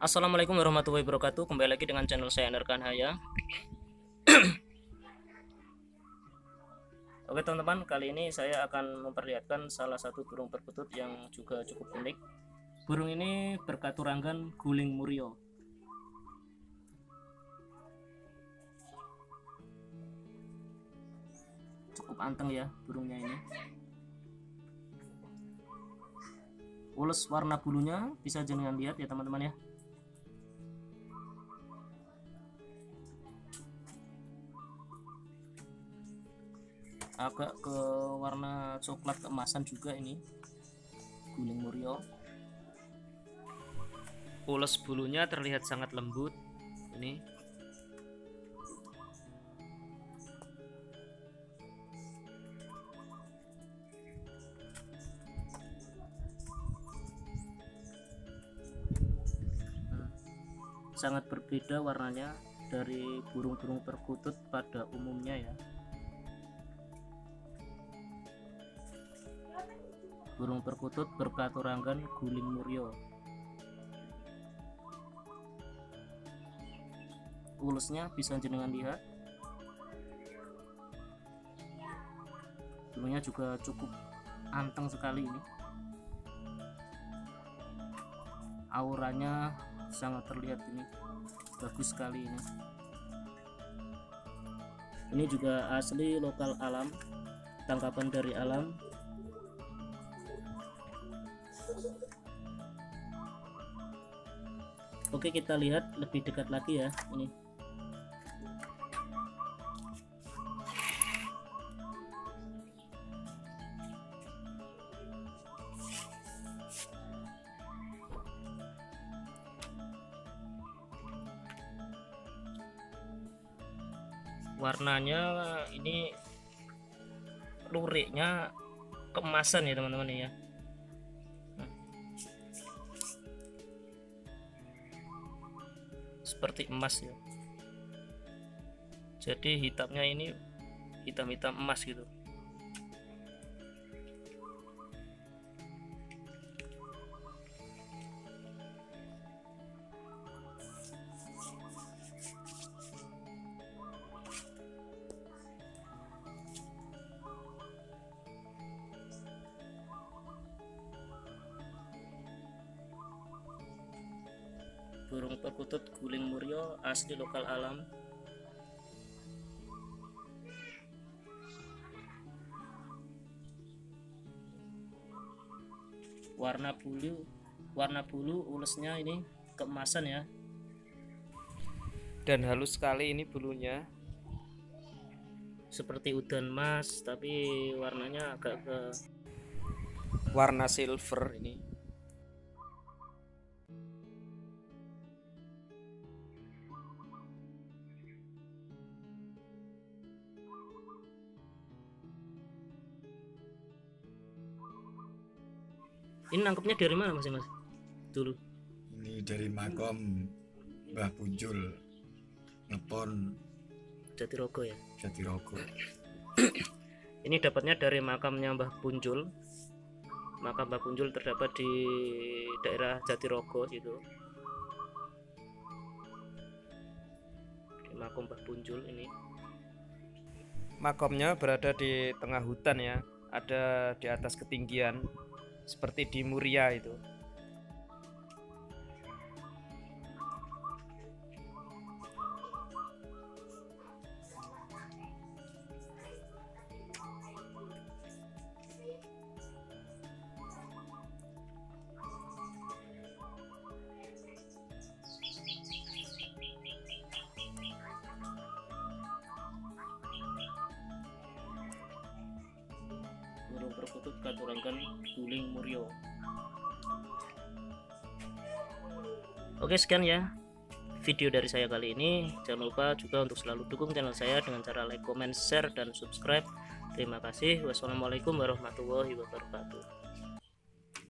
Assalamualaikum warahmatullahi wabarakatuh. Kembali lagi dengan channel saya NR Kanahaya. Oke teman-teman, kali ini saya akan memperlihatkan salah satu burung perkutut yang juga cukup unik. Burung ini berkaturangan guling muria. Cukup anteng ya burungnya ini. Ules warna bulunya bisa jenengan lihat ya teman-teman ya. Agak ke warna coklat keemasan juga ini guling muria. Ules bulunya terlihat sangat lembut ini. Sangat berbeda warnanya dari burung-burung perkutut pada umumnya ya. Burung perkutut berkaturangan guling muria. Ulusnya bisa jenengan lihat. Bulunya juga cukup anteng sekali ini. Auranya sangat terlihat ini. Bagus sekali ini. Ini juga asli lokal alam, tangkapan dari alam. Oke, kita lihat lebih dekat lagi ya ini. Warnanya ini luriknya keemasan ya teman-teman ya. Seperti emas ya, jadi hitamnya ini hitam-hitam emas gitu. Burung perkutut guling muria asli lokal alam. Warna bulu ulusnya ini keemasan ya. Dan halus sekali ini bulunya. Seperti udan emas tapi warnanya agak ke warna silver ini. Ini nangkepnya dari mana mas? Dulu. Ini dari makom Mbah Punjul, Ngepon, Jatirogo ya. Jatirogo. Ini dapatnya dari makamnya Mbah Punjul. Makam Mbah Punjul terdapat di daerah Jatirogo gitu. Di makom Mbah Punjul ini. Makomnya berada di tengah hutan ya. Ada di atas ketinggian. Seperti di Muria itu. Burung perkutut katurangan guling muria. Oke, sekian ya video dari saya kali ini. Jangan lupa juga untuk selalu dukung channel saya dengan cara like, comment, share, dan subscribe. Terima kasih. Wassalamualaikum warahmatullahi wabarakatuh.